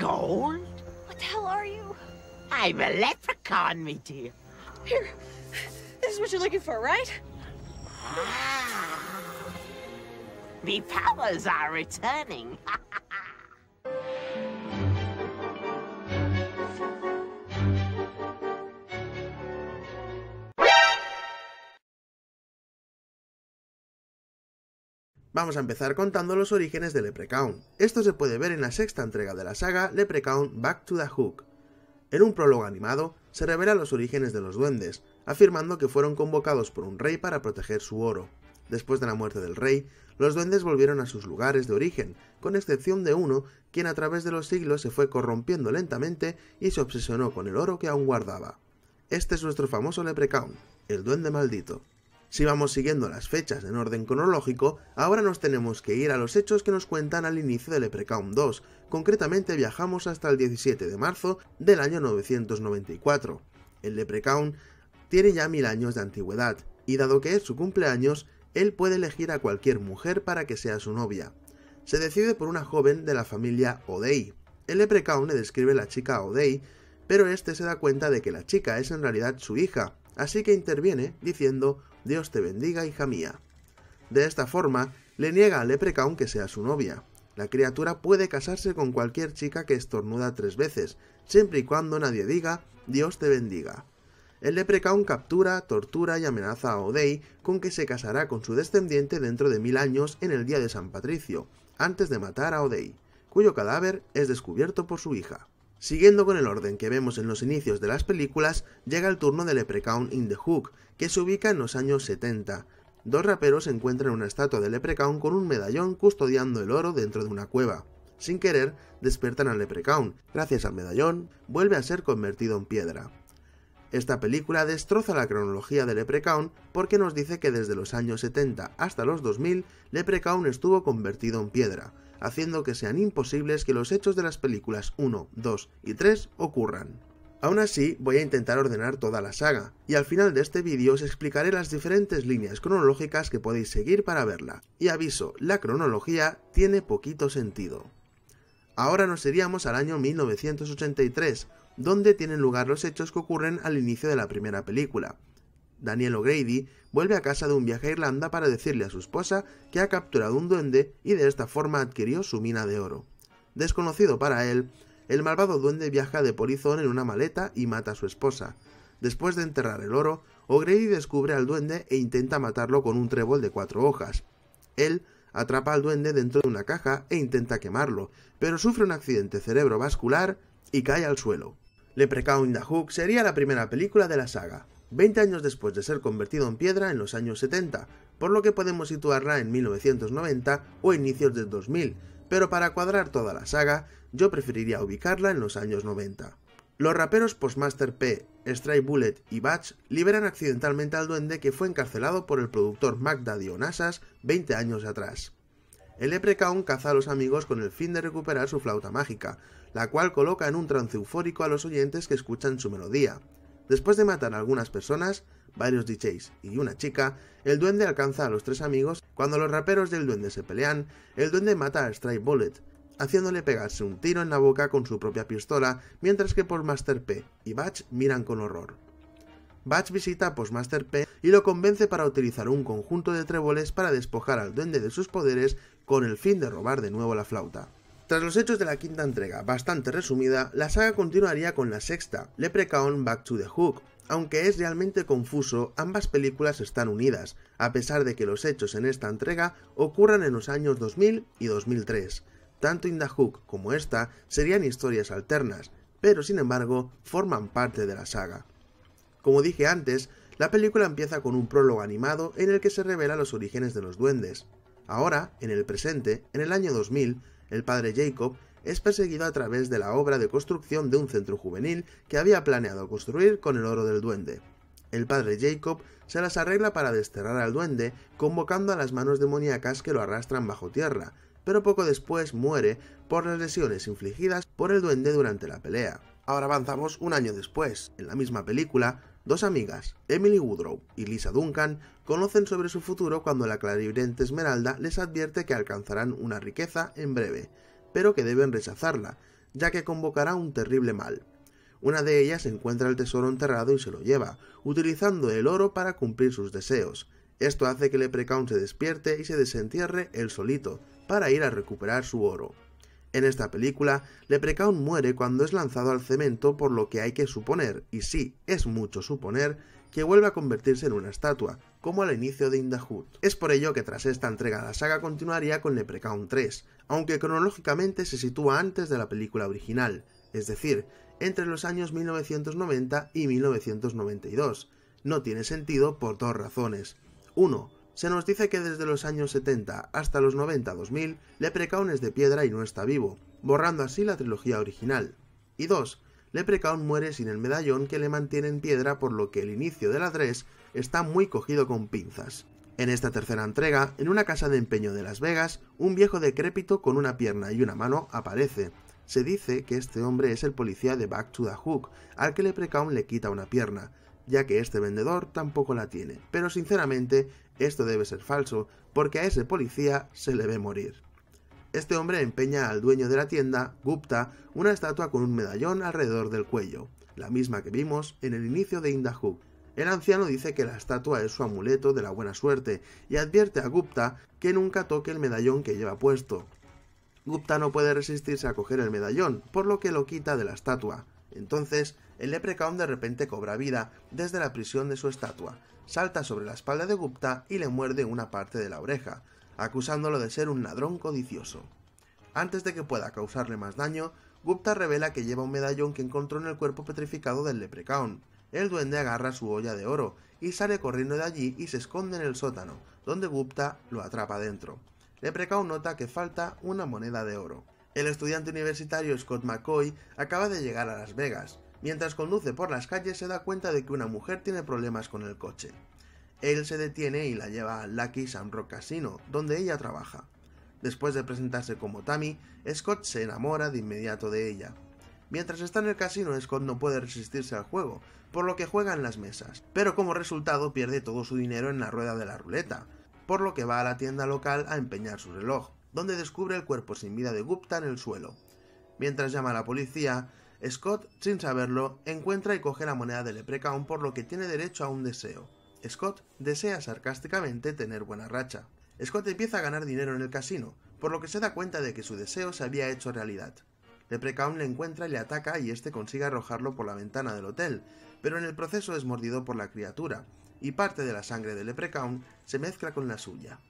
gold? What the hell are you? I'm a leprechaun, me dear. Here, this is what you're looking for, right? Ah, me powers are returning. Vamos a empezar contando los orígenes de Leprechaun. Esto se puede ver en la sexta entrega de la saga Leprechaun Back to the Hook. En un prólogo animado se revelan los orígenes de los duendes, afirmando que fueron convocados por un rey para proteger su oro. Después de la muerte del rey, los duendes volvieron a sus lugares de origen, con excepción de uno, quien a través de los siglos se fue corrompiendo lentamente y se obsesionó con el oro que aún guardaba. Este es nuestro famoso Leprechaun, el duende maldito. Si vamos siguiendo las fechas en orden cronológico, ahora nos tenemos que ir a los hechos que nos cuentan al inicio de Leprechaun 2, concretamente viajamos hasta el 17 de marzo del año 994. El Leprechaun tiene ya 1000 años de antigüedad, y dado que es su cumpleaños, él puede elegir a cualquier mujer para que sea su novia. Se decide por una joven de la familia O'Day. El Leprechaun le describe a la chica O'Day, pero este se da cuenta de que la chica es en realidad su hija, así que interviene diciendo: Dios te bendiga, hija mía. De esta forma, le niega al Leprechaun que sea su novia. La criatura puede casarse con cualquier chica que estornuda 3 veces, siempre y cuando nadie diga Dios te bendiga. El Leprechaun captura, tortura y amenaza a O'Day con que se casará con su descendiente dentro de 1000 años en el día de San Patricio, antes de matar a O'Day, cuyo cadáver es descubierto por su hija. Siguiendo con el orden que vemos en los inicios de las películas, llega el turno de Leprechaun in the Hook, que se ubica en los años 70. 2 raperos encuentran una estatua de Leprechaun con un medallón custodiando el oro dentro de una cueva. Sin querer, despiertan al Leprechaun. Gracias al medallón, vuelve a ser convertido en piedra. Esta película destroza la cronología de Leprechaun porque nos dice que desde los años 70 hasta los 2000, Leprechaun estuvo convertido en piedra, haciendo que sean imposibles que los hechos de las películas 1, 2 y 3 ocurran. Aún así, voy a intentar ordenar toda la saga, y al final de este vídeo os explicaré las diferentes líneas cronológicas que podéis seguir para verla. Y aviso, la cronología tiene poquito sentido. Ahora nos iríamos al año 1983, donde tienen lugar los hechos que ocurren al inicio de la primera película. Daniel O'Grady vuelve a casa de un viaje a Irlanda para decirle a su esposa que ha capturado un duende y de esta forma adquirió su mina de oro. Desconocido para él, el malvado duende viaja de polizón en una maleta y mata a su esposa. Después de enterrar el oro, O'Grady descubre al duende e intenta matarlo con un trébol de 4 hojas. Él atrapa al duende dentro de una caja e intenta quemarlo, pero sufre un accidente cerebrovascular y cae al suelo. Leprechaun in the Hook sería la primera película de la saga, 20 años después de ser convertido en piedra en los años 70, por lo que podemos situarla en 1990 o inicios del 2000, pero para cuadrar toda la saga, yo preferiría ubicarla en los años 90. Los raperos Postmaster P, Stray Bullet y Bugs liberan accidentalmente al duende que fue encarcelado por el productor Mac Daddy Onassis 20 años atrás. El Leprechaun caza a los amigos con el fin de recuperar su flauta mágica, la cual coloca en un trance eufórico a los oyentes que escuchan su melodía. Después de matar a algunas personas, varios DJs y una chica, el duende alcanza a los 3 amigos. Cuando los raperos del duende se pelean, el duende mata a Stray Bullet, haciéndole pegarse un tiro en la boca con su propia pistola, mientras que Postmaster P y Bugs miran con horror. Bugs visita a Postmaster P y lo convence para utilizar un conjunto de tréboles para despojar al duende de sus poderes con el fin de robar de nuevo la flauta. Tras los hechos de la quinta entrega, bastante resumida, la saga continuaría con la sexta, Leprechaun Back to the Hook. Aunque es realmente confuso, ambas películas están unidas, a pesar de que los hechos en esta entrega ocurran en los años 2000 y 2003. Tanto In the Hook como esta serían historias alternas, pero sin embargo forman parte de la saga. Como dije antes, la película empieza con un prólogo animado en el que se revela los orígenes de los duendes. Ahora, en el presente, en el año 2000, el padre Jacob es perseguido a través de la obra de construcción de un centro juvenil que había planeado construir con el oro del duende. El padre Jacob se las arregla para desterrar al duende, convocando a las manos demoníacas que lo arrastran bajo tierra, pero poco después muere por las lesiones infligidas por el duende durante la pelea. Ahora avanzamos un año después. En la misma película, 2 amigas, Emily Woodrow y Lisa Duncan, conocen sobre su futuro cuando la clarividente Esmeralda les advierte que alcanzarán una riqueza en breve, pero que deben rechazarla, ya que convocará un terrible mal. Una de ellas encuentra el tesoro enterrado y se lo lleva, utilizando el oro para cumplir sus deseos. Esto hace que Leprechaun se despierte y se desentierre él solito, para ir a recuperar su oro. En esta película, Leprechaun muere cuando es lanzado al cemento, por lo que hay que suponer, y sí, es mucho suponer, que vuelve a convertirse en una estatua, como al inicio de In the Hood. Es por ello que tras esta entrega la saga continuaría con Leprechaun 3, aunque cronológicamente se sitúa antes de la película original, es decir, entre los años 1990 y 1992. No tiene sentido por dos razones. 1. Se nos dice que desde los años 70 hasta los 90-2000, Leprechaun es de piedra y no está vivo, borrando así la trilogía original. Y 2. Leprechaun muere sin el medallón que le mantiene en piedra, por lo que el inicio de la 3 está muy cogido con pinzas. En esta tercera entrega, en una casa de empeño de Las Vegas, un viejo decrépito con una pierna y una mano aparece. Se dice que este hombre es el policía de Back to the Hook, al que Leprechaun le quita una pierna, ya que este vendedor tampoco la tiene. Pero sinceramente, esto debe ser falso, porque a ese policía se le ve morir. Este hombre empeña al dueño de la tienda, Gupta, una estatua con un medallón alrededor del cuello, la misma que vimos en el inicio de In the Hook. El anciano dice que la estatua es su amuleto de la buena suerte y advierte a Gupta que nunca toque el medallón que lleva puesto. Gupta no puede resistirse a coger el medallón, por lo que lo quita de la estatua. Entonces, el Leprechaun de repente cobra vida desde la prisión de su estatua, salta sobre la espalda de Gupta y le muerde una parte de la oreja, acusándolo de ser un ladrón codicioso. Antes de que pueda causarle más daño, Gupta revela que lleva un medallón que encontró en el cuerpo petrificado del Leprechaun. El duende agarra su olla de oro y sale corriendo de allí y se esconde en el sótano, donde Gupta lo atrapa dentro. Leprechaun nota que falta una moneda de oro. El estudiante universitario Scott McCoy acaba de llegar a Las Vegas. Mientras conduce por las calles se da cuenta de que una mujer tiene problemas con el coche. Él se detiene y la lleva al Lucky Sunrock Casino, donde ella trabaja. Después de presentarse como Tammy, Scott se enamora de inmediato de ella. Mientras está en el casino, Scott no puede resistirse al juego, por lo que juega en las mesas, pero como resultado pierde todo su dinero en la rueda de la ruleta, por lo que va a la tienda local a empeñar su reloj, donde descubre el cuerpo sin vida de Gupta en el suelo. Mientras llama a la policía, Scott, sin saberlo, encuentra y coge la moneda de Leprechaun, por lo que tiene derecho a un deseo. Scott desea sarcásticamente tener buena racha. Scott empieza a ganar dinero en el casino, por lo que se da cuenta de que su deseo se había hecho realidad. Leprechaun le encuentra y le ataca y este consigue arrojarlo por la ventana del hotel, pero en el proceso es mordido por la criatura, y parte de la sangre de Leprechaun se mezcla con la suya.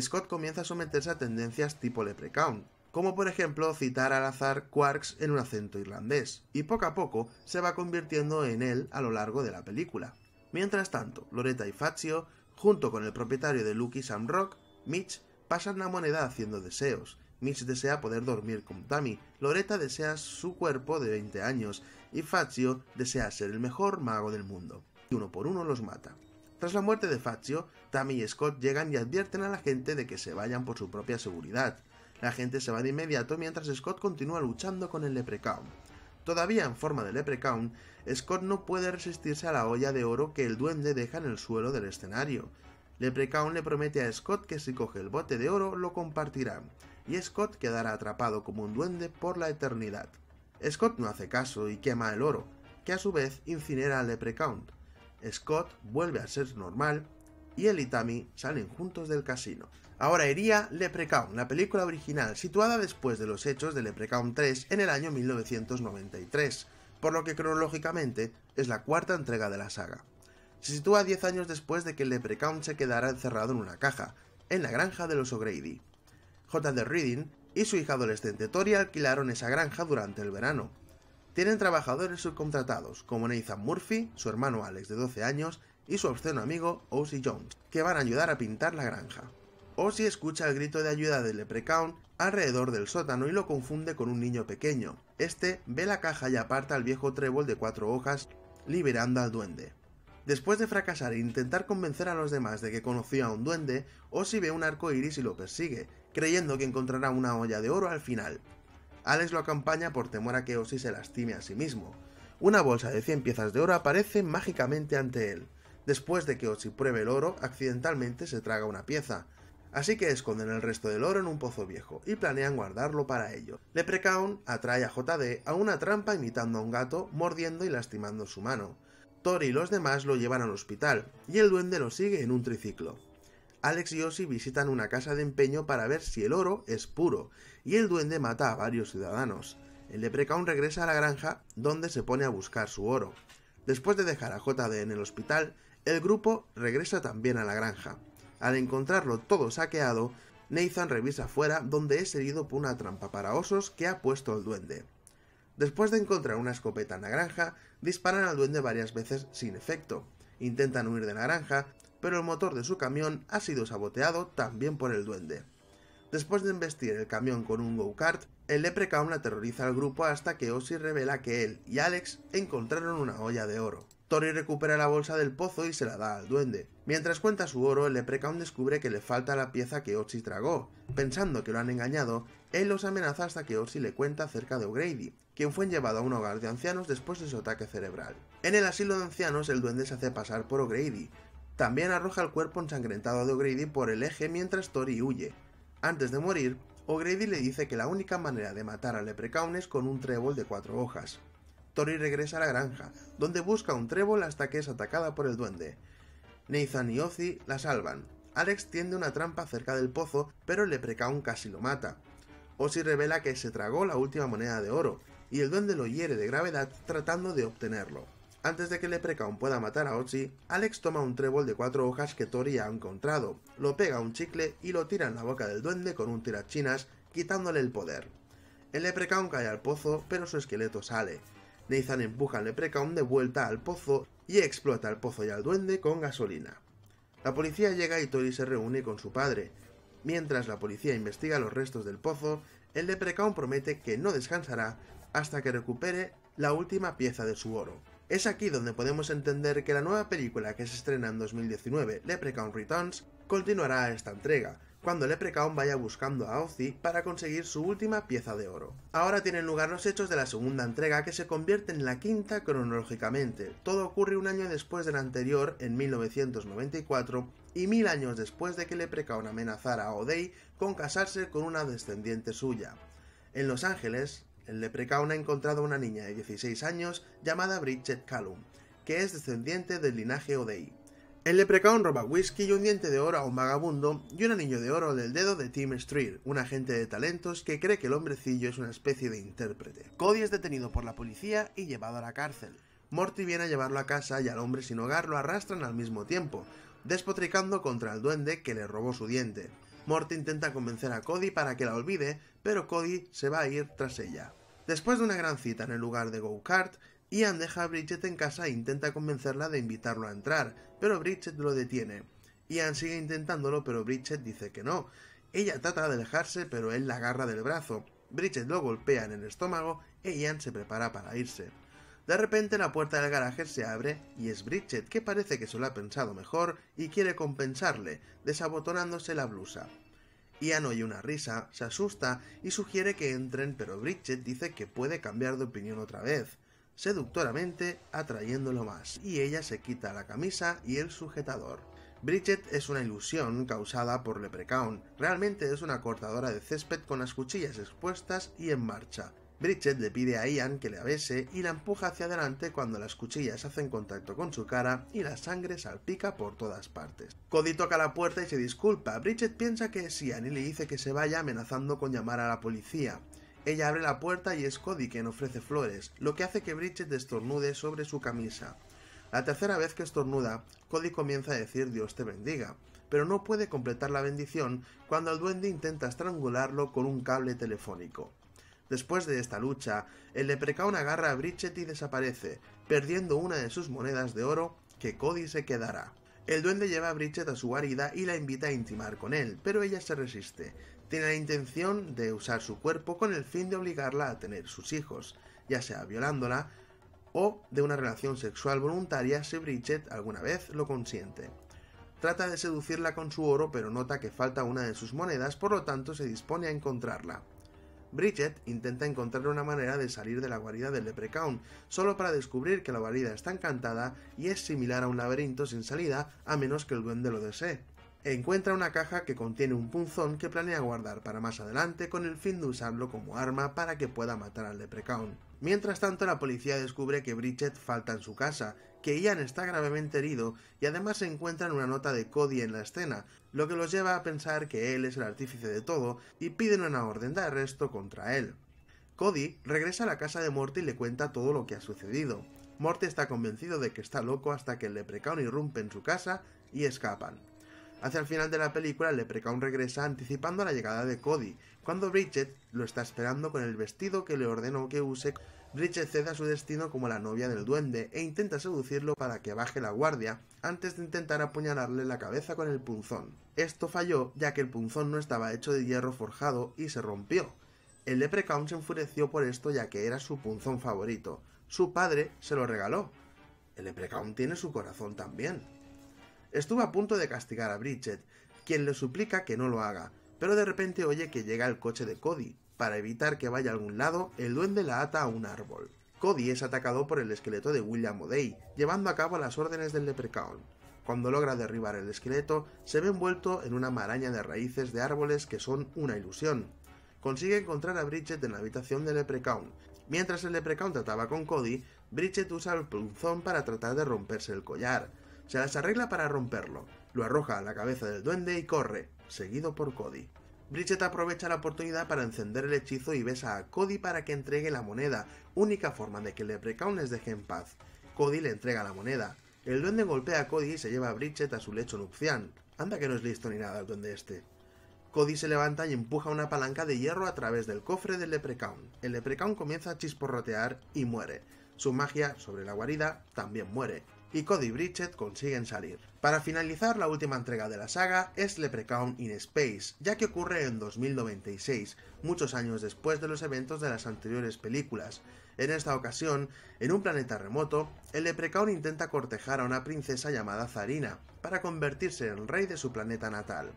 Scott comienza a someterse a tendencias tipo Leprechaun, como por ejemplo citar al azar quarks en un acento irlandés, y poco a poco se va convirtiendo en él a lo largo de la película. Mientras tanto, Loretta y Fazio, junto con el propietario de Lucky Shamrock, Mitch, pasan la moneda haciendo deseos. Mitch desea poder dormir con Tammy, Loretta desea su cuerpo de 20 años y Fazio desea ser el mejor mago del mundo. Y uno por uno los mata. Tras la muerte de Fazio, Tammy y Scott llegan y advierten a la gente de que se vayan por su propia seguridad. La gente se va de inmediato mientras Scott continúa luchando con el Leprechaun. Todavía en forma de Leprechaun, Scott no puede resistirse a la olla de oro que el duende deja en el suelo del escenario. Leprechaun le promete a Scott que si coge el bote de oro lo compartirá, y Scott quedará atrapado como un duende por la eternidad. Scott no hace caso y quema el oro, que a su vez incinera al Leprechaun. Scott vuelve a ser normal y él y Tammy salen juntos del casino. Ahora iría Leprechaun, la película original, situada después de los hechos de Leprechaun 3 en el año 1993, por lo que cronológicamente es la cuarta entrega de la saga. Se sitúa 10 años después de que Leprechaun se quedara encerrado en una caja, en la granja de los O'Grady. J.D. Reading y su hija adolescente Toria alquilaron esa granja durante el verano. Tienen trabajadores subcontratados, como Nathan Murphy, su hermano Alex de 12 años, y su obsceno amigo O.C. Jones, que van a ayudar a pintar la granja. Ozzie escucha el grito de ayuda del Leprechaun alrededor del sótano y lo confunde con un niño pequeño. Este ve la caja y aparta al viejo trébol de 4 hojas, liberando al duende. Después de fracasar e intentar convencer a los demás de que conocía a un duende, Ozzie ve un arco iris y lo persigue, creyendo que encontrará una olla de oro al final. Alex lo acompaña por temor a que Ozzie se lastime a sí mismo. Una bolsa de 100 piezas de oro aparece mágicamente ante él. Después de que Ozzie pruebe el oro, accidentalmente se traga una pieza. Así que esconden el resto del oro en un pozo viejo y planean guardarlo para ello. Leprechaun atrae a J.D. a una trampa imitando a un gato, mordiendo y lastimando su mano. Tori y los demás lo llevan al hospital y el duende lo sigue en un triciclo. Alex y Ozzie visitan una casa de empeño para ver si el oro es puro y el duende mata a varios ciudadanos. El Leprechaun regresa a la granja donde se pone a buscar su oro. Después de dejar a J.D. en el hospital, el grupo regresa también a la granja. Al encontrarlo todo saqueado, Nathan revisa fuera donde es herido por una trampa para osos que ha puesto el duende. Después de encontrar una escopeta en la granja, disparan al duende varias veces sin efecto. Intentan huir de la granja, pero el motor de su camión ha sido saboteado también por el duende. Después de embestir el camión con un go-kart, el Leprechaun aterroriza al grupo hasta que Ozzie revela que él y Alex encontraron una olla de oro. Tori recupera la bolsa del pozo y se la da al duende. Mientras cuenta su oro, el Leprechaun descubre que le falta la pieza que Ozzie tragó. Pensando que lo han engañado, él los amenaza hasta que Ozzie le cuenta acerca de O'Grady, quien fue llevado a un hogar de ancianos después de su ataque cerebral. En el asilo de ancianos, el duende se hace pasar por O'Grady. También arroja el cuerpo ensangrentado de O'Grady por el eje mientras Tori huye. Antes de morir, O'Grady le dice que la única manera de matar al Leprechaun es con un trébol de 4 hojas. Tori regresa a la granja, donde busca un trébol hasta que es atacada por el duende. Nathan y Ozzie la salvan. Alex tiende una trampa cerca del pozo, pero el Leprechaun casi lo mata. Ozzie revela que se tragó la última moneda de oro, y el duende lo hiere de gravedad tratando de obtenerlo. Antes de que el Leprechaun pueda matar a Ozzie, Alex toma un trébol de 4 hojas que Tori ha encontrado, lo pega a un chicle y lo tira en la boca del duende con un tirachinas, quitándole el poder. El Leprechaun cae al pozo, pero su esqueleto sale. Nathan empuja al Leprechaun de vuelta al pozo y explota al pozo y al duende con gasolina. La policía llega y Tori se reúne con su padre. Mientras la policía investiga los restos del pozo, el Leprechaun promete que no descansará hasta que recupere la última pieza de su oro. Es aquí donde podemos entender que la nueva película que se estrena en 2019, Leprechaun Returns, continuará esta entrega, cuando Leprechaun vaya buscando a Ozzie para conseguir su última pieza de oro. Ahora tienen lugar los hechos de la segunda entrega, que se convierte en la quinta cronológicamente. Todo ocurre un año después del anterior, en 1994, y 1000 años después de que Leprechaun amenazara a O'Day con casarse con una descendiente suya. En Los Ángeles, el Leprechaun ha encontrado a una niña de 16 años llamada Bridget Callum, que es descendiente del linaje O'Day. El Leprechaun roba whisky y un diente de oro a un vagabundo y un anillo de oro del dedo de Tim Street, un agente de talentos que cree que el hombrecillo es una especie de intérprete. Cody es detenido por la policía y llevado a la cárcel. Morty viene a llevarlo a casa y al hombre sin hogar lo arrastran al mismo tiempo, despotricando contra el duende que le robó su diente. Morty intenta convencer a Cody para que la olvide, pero Cody se va a ir tras ella. Después de una gran cita en el lugar de go-kart, Ian deja a Bridget en casa e intenta convencerla de invitarlo a entrar, pero Bridget lo detiene. Ian sigue intentándolo, pero Bridget dice que no. Ella trata de alejarse, pero él la agarra del brazo. Bridget lo golpea en el estómago e Ian se prepara para irse. De repente la puerta del garaje se abre y es Bridget, que parece que se lo ha pensado mejor y quiere compensarle, desabotonándose la blusa. Ian oye una risa, se asusta y sugiere que entren, pero Bridget dice que puede cambiar de opinión otra vez, seductoramente atrayéndolo más, y ella se quita la camisa y el sujetador. Bridget es una ilusión causada por Leprechaun, realmente es una cortadora de césped con las cuchillas expuestas y en marcha. Bridget le pide a Ian que la bese y la empuja hacia adelante cuando las cuchillas hacen contacto con su cara y la sangre salpica por todas partes. Cody toca la puerta y se disculpa. Bridget piensa que es Ian y le dice que se vaya, amenazando con llamar a la policía. Ella abre la puerta y es Cody quien ofrece flores, lo que hace que Bridget estornude sobre su camisa. La tercera vez que estornuda, Cody comienza a decir «Dios te bendiga», pero no puede completar la bendición cuando el duende intenta estrangularlo con un cable telefónico. Después de esta lucha, el Leprechaun agarra a Bridget y desaparece, perdiendo una de sus monedas de oro que Cody se quedará. El duende lleva a Bridget a su guarida y la invita a intimar con él, pero ella se resiste. Tiene la intención de usar su cuerpo con el fin de obligarla a tener sus hijos, ya sea violándola o de una relación sexual voluntaria si Bridget alguna vez lo consiente. Trata de seducirla con su oro, pero nota que falta una de sus monedas, por lo tanto se dispone a encontrarla. Bridget intenta encontrar una manera de salir de la guarida del Leprechaun, solo para descubrir que la guarida está encantada y es similar a un laberinto sin salida a menos que el duende lo desee. Encuentra una caja que contiene un punzón que planea guardar para más adelante con el fin de usarlo como arma para que pueda matar al Leprechaun. Mientras tanto, la policía descubre que Bridget falta en su casa, que Ian está gravemente herido y además se encuentran una nota de Cody en la escena, lo que los lleva a pensar que él es el artífice de todo y piden una orden de arresto contra él. Cody regresa a la casa de Morty y le cuenta todo lo que ha sucedido. Morty está convencido de que está loco hasta que el Leprechaun irrumpe en su casa y escapan. Hacia el final de la película, el Leprechaun regresa anticipando la llegada de Cody. Cuando Bridget lo está esperando con el vestido que le ordenó que use, Bridget cede a su destino como la novia del duende e intenta seducirlo para que baje la guardia antes de intentar apuñalarle la cabeza con el punzón. Esto falló ya que el punzón no estaba hecho de hierro forjado y se rompió. El Leprechaun se enfureció por esto ya que era su punzón favorito. Su padre se lo regaló. El Leprechaun tiene su corazón también. Estuvo a punto de castigar a Bridget, quien le suplica que no lo haga, pero de repente oye que llega el coche de Cody. Para evitar que vaya a algún lado, el duende la ata a un árbol. Cody es atacado por el esqueleto de William O'Day, llevando a cabo las órdenes del Leprechaun. Cuando logra derribar el esqueleto, se ve envuelto en una maraña de raíces de árboles que son una ilusión. Consigue encontrar a Bridget en la habitación del Leprechaun. Mientras el Leprechaun trataba con Cody, Bridget usa el punzón para tratar de romperse el collar. Se las arregla para romperlo, lo arroja a la cabeza del duende y corre, seguido por Cody. Bridget aprovecha la oportunidad para encender el hechizo y besa a Cody para que entregue la moneda, única forma de que el Leprechaun les deje en paz. Cody le entrega la moneda. El duende golpea a Cody y se lleva a Bridget a su lecho nupcial. Anda que no es listo ni nada el duende este. Cody se levanta y empuja una palanca de hierro a través del cofre del Leprechaun. El Leprechaun comienza a chisporrotear y muere. Su magia sobre la guarida también muere. Y Cody y Bridget consiguen salir. Para finalizar, la última entrega de la saga es Leprechaun in Space, ya que ocurre en 2096, muchos años después de los eventos de las anteriores películas. En esta ocasión, en un planeta remoto, el Leprechaun intenta cortejar a una princesa llamada Zarina, para convertirse en rey de su planeta natal.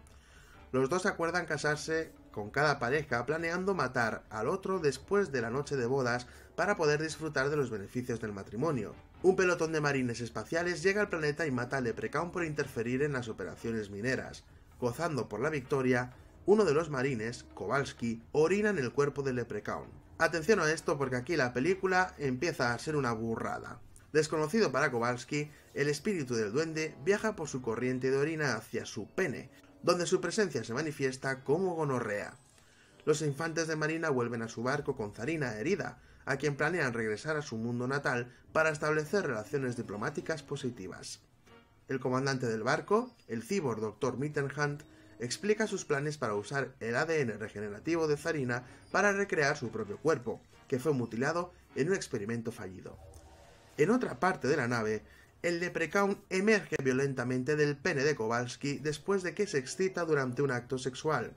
Los dos acuerdan casarse con cada pareja, planeando matar al otro después de la noche de bodas para poder disfrutar de los beneficios del matrimonio. Un pelotón de marines espaciales llega al planeta y mata al Leprechaun por interferir en las operaciones mineras. Gozando por la victoria, uno de los marines, Kowalski, orina en el cuerpo del Leprechaun. Atención a esto porque aquí la película empieza a ser una burrada. Desconocido para Kowalski, el espíritu del duende viaja por su corriente de orina hacia su pene, donde su presencia se manifiesta como gonorrea. Los infantes de marina vuelven a su barco con Zarina herida, a quien planean regresar a su mundo natal para establecer relaciones diplomáticas positivas. El comandante del barco, el cíborg Dr. Mittenhand, explica sus planes para usar el ADN regenerativo de Zarina para recrear su propio cuerpo, que fue mutilado en un experimento fallido. En otra parte de la nave, el Leprechaun emerge violentamente del pene de Kowalski después de que se excita durante un acto sexual.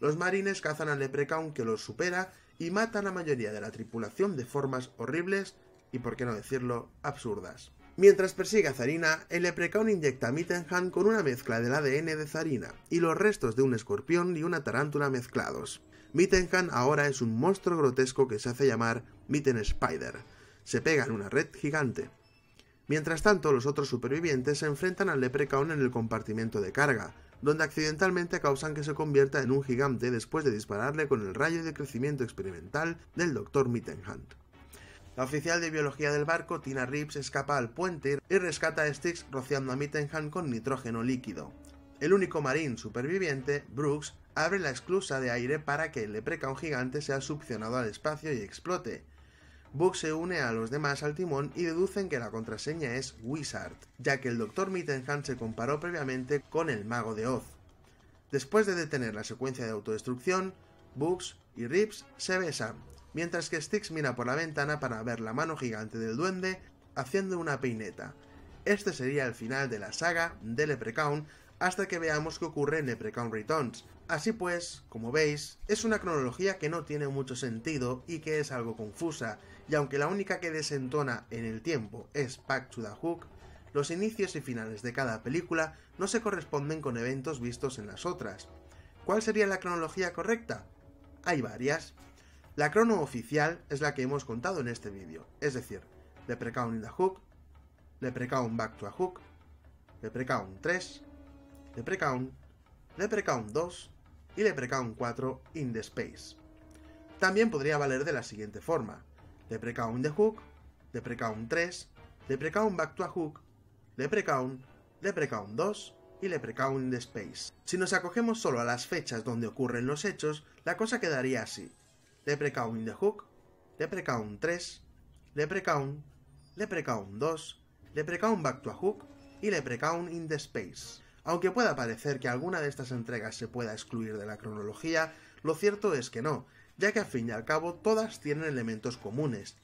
Los marines cazan al Leprechaun que los supera y matan a la mayoría de la tripulación de formas horribles y, por qué no decirlo, absurdas. Mientras persigue a Zarina, el Leprechaun inyecta a Mittenhand con una mezcla del ADN de Zarina y los restos de un escorpión y una tarántula mezclados. Mittenhand ahora es un monstruo grotesco que se hace llamar Mitten Spider. Se pega en una red gigante. Mientras tanto, los otros supervivientes se enfrentan al Leprechaun en el compartimento de carga, donde accidentalmente causan que se convierta en un gigante después de dispararle con el rayo de crecimiento experimental del Dr. Mittenhand. La oficial de biología del barco, Tina Reeves, escapa al puente y rescata a Sticks rociando a Mittenhand con nitrógeno líquido. El único marín superviviente, Brooks, abre la esclusa de aire para que el Leprechaun gigante sea succionado al espacio y explote. Bugs se une a los demás al timón y deducen que la contraseña es Wizard, ya que el Dr. Mittenhand se comparó previamente con el mago de Oz. Después de detener la secuencia de autodestrucción, Bugs y Reeves se besan, mientras que Sticks mira por la ventana para ver la mano gigante del duende haciendo una peineta. Este sería el final de la saga de Leprechaun hasta que veamos qué ocurre en Leprechaun Returns. Así pues, como veis, es una cronología que no tiene mucho sentido y que es algo confusa, y aunque la única que desentona en el tiempo es Back to the Hook, los inicios y finales de cada película no se corresponden con eventos vistos en las otras. ¿Cuál sería la cronología correcta? Hay varias. La crono oficial es la que hemos contado en este vídeo, es decir, Leprechaun in the Hook, Leprechaun Back to the Hook, Leprechaun 3, Leprechaun, Leprechaun 2 y Leprechaun 4 in the Space. También podría valer de la siguiente forma: Leprechaun in the Hook, Leprechaun 3, Leprechaun Back to the Hook, Leprechaun, Leprechaun 2 y Leprechaun in the Space. Si nos acogemos solo a las fechas donde ocurren los hechos, la cosa quedaría así: Leprechaun in the Hook, Leprechaun 3, Leprechaun, Leprechaun 2, Leprechaun Back to the Hook y Leprechaun in the Space. Aunque pueda parecer que alguna de estas entregas se pueda excluir de la cronología, lo cierto es que no, ya que al fin y al cabo todas tienen elementos comunes.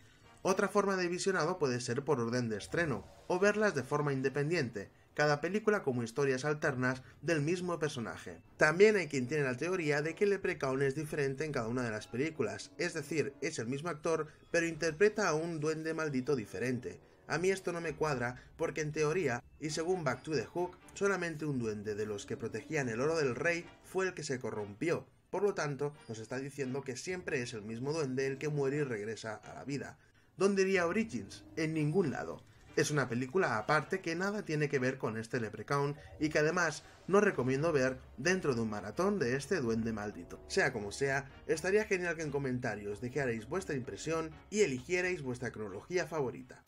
Otra forma de visionado puede ser por orden de estreno, o verlas de forma independiente, cada película como historias alternas del mismo personaje. También hay quien tiene la teoría de que Leprechaun es diferente en cada una de las películas, es decir, es el mismo actor, pero interpreta a un duende maldito diferente. A mí esto no me cuadra porque en teoría, y según Back to the Hook, solamente un duende de los que protegían el oro del rey fue el que se corrompió. Por lo tanto, nos está diciendo que siempre es el mismo duende el que muere y regresa a la vida. ¿Dónde iría Origins? En ningún lado. Es una película aparte que nada tiene que ver con este Leprechaun y que además no recomiendo ver dentro de un maratón de este duende maldito. Sea como sea, estaría genial que en comentarios dejarais vuestra impresión y eligierais vuestra cronología favorita.